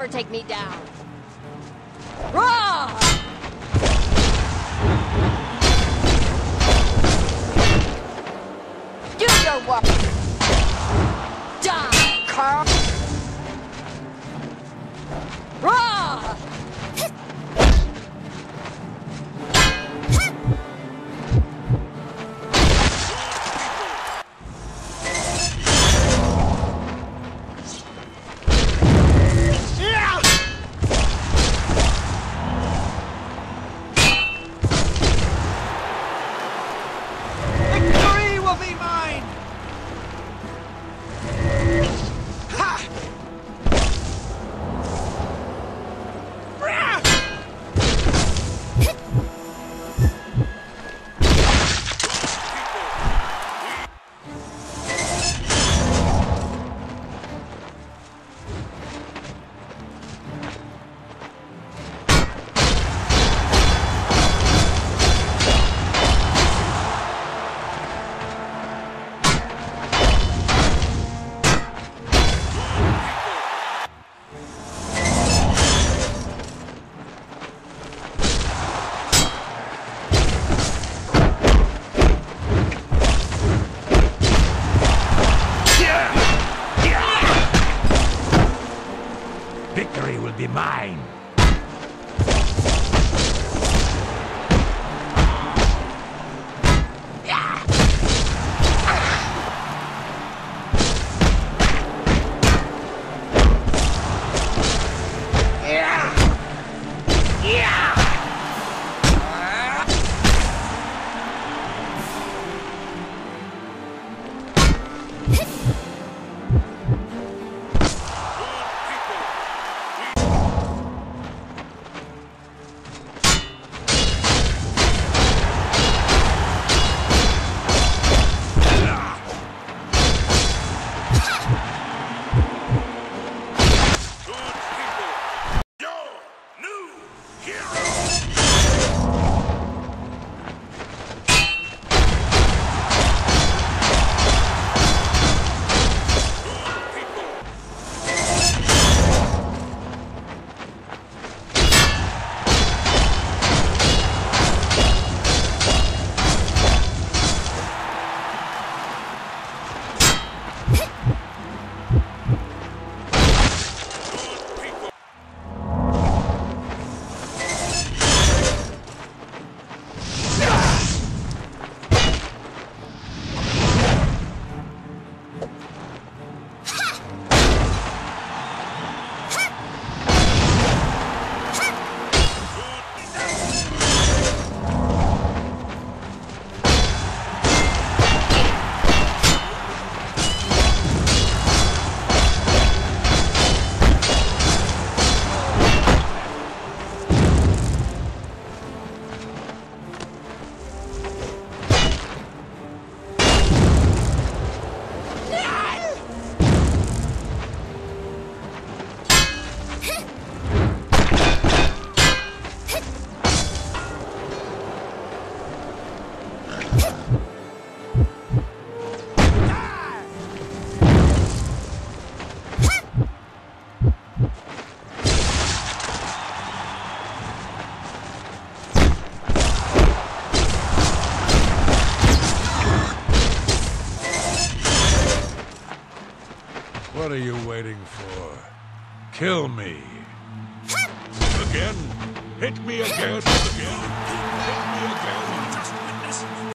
never take me down. Roar! Do your work. Die, Carl. Roar! Victory will be mine! What are you waiting for? Kill me. Again? Hit me again. Hit me again.